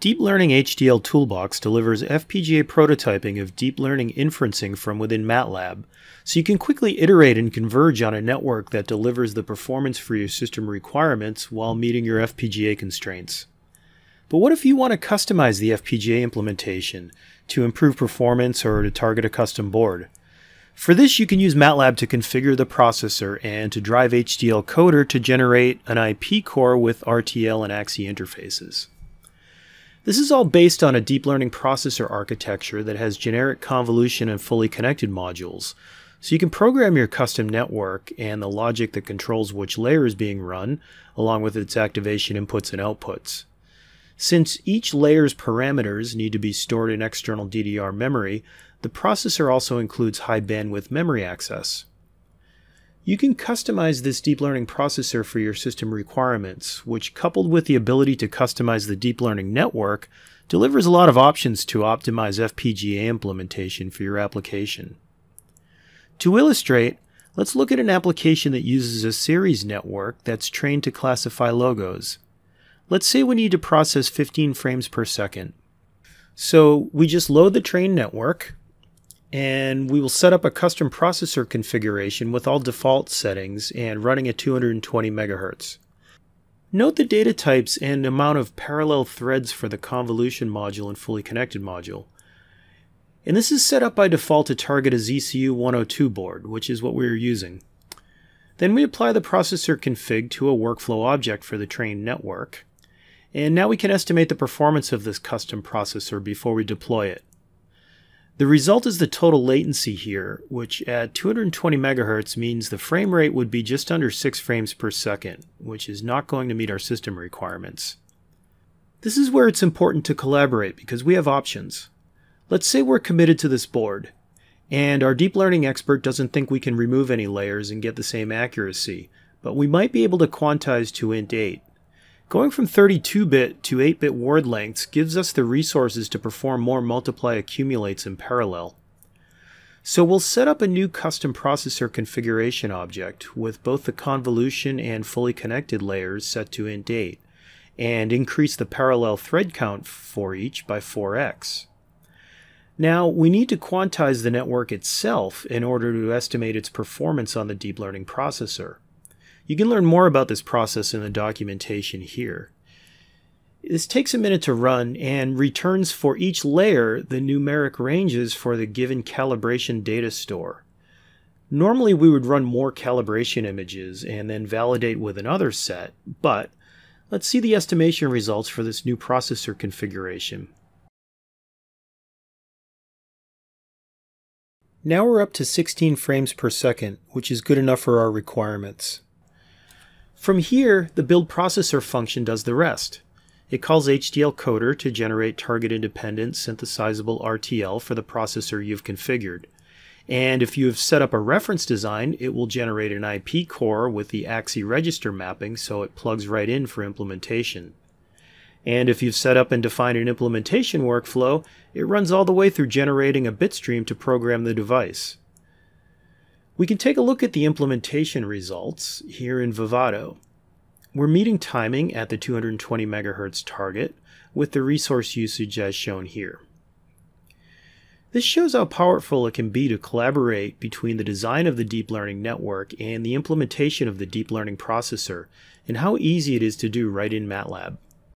Deep Learning HDL Toolbox delivers FPGA prototyping of deep learning inferencing from within MATLAB, so you can quickly iterate and converge on a network that delivers the performance for your system requirements while meeting your FPGA constraints. But what if you want to customize the FPGA implementation to improve performance or to target a custom board? For this, you can use MATLAB to configure the processor and to drive HDL Coder to generate an IP core with RTL and AXI interfaces. This is all based on a deep learning processor architecture that has generic convolution and fully connected modules, so you can program your custom network and the logic that controls which layer is being run, along with its activation inputs and outputs. Since each layer's parameters need to be stored in external DDR memory, the processor also includes high bandwidth memory access. You can customize this deep learning processor for your system requirements, which, coupled with the ability to customize the deep learning network, delivers a lot of options to optimize FPGA implementation for your application. To illustrate, let's look at an application that uses a series network that's trained to classify logos. Let's say we need to process 15 frames per second. So we just load the trained network, and we will set up a custom processor configuration with all default settings and running at 220 MHz. Note the data types and amount of parallel threads for the convolution module and fully connected module. And this is set up by default to target a ZCU102 board, which is what we are using. Then we apply the processor config to a workflow object for the trained network. And now we can estimate the performance of this custom processor before we deploy it. The result is the total latency here, which at 220 MHz means the frame rate would be just under 6 frames per second, which is not going to meet our system requirements. This is where it's important to collaborate because we have options. Let's say we're committed to this board, and our deep learning expert doesn't think we can remove any layers and get the same accuracy, but we might be able to quantize to int8. Going from 32-bit to 8-bit word lengths gives us the resources to perform more multiply accumulates in parallel. So we'll set up a new custom processor configuration object with both the convolution and fully connected layers set to int8, and increase the parallel thread count for each by 4x. Now we need to quantize the network itself in order to estimate its performance on the deep learning processor. You can learn more about this process in the documentation here. This takes a minute to run and returns for each layer the numeric ranges for the given calibration data store. Normally we would run more calibration images and then validate with another set, but let's see the estimation results for this new processor configuration. Now we're up to 16 frames per second, which is good enough for our requirements. From here, the buildProcessor function does the rest. It calls HDL Coder to generate target-independent synthesizable RTL for the processor you've configured. And if you have set up a reference design, it will generate an IP core with the AXI register mapping so it plugs right in for implementation. And if you've set up and defined an implementation workflow, it runs all the way through generating a bitstream to program the device. We can take a look at the implementation results here in Vivado. We're meeting timing at the 220 MHz target with the resource usage as shown here. This shows how powerful it can be to collaborate between the design of the deep learning network and the implementation of the deep learning processor, and how easy it is to do right in MATLAB.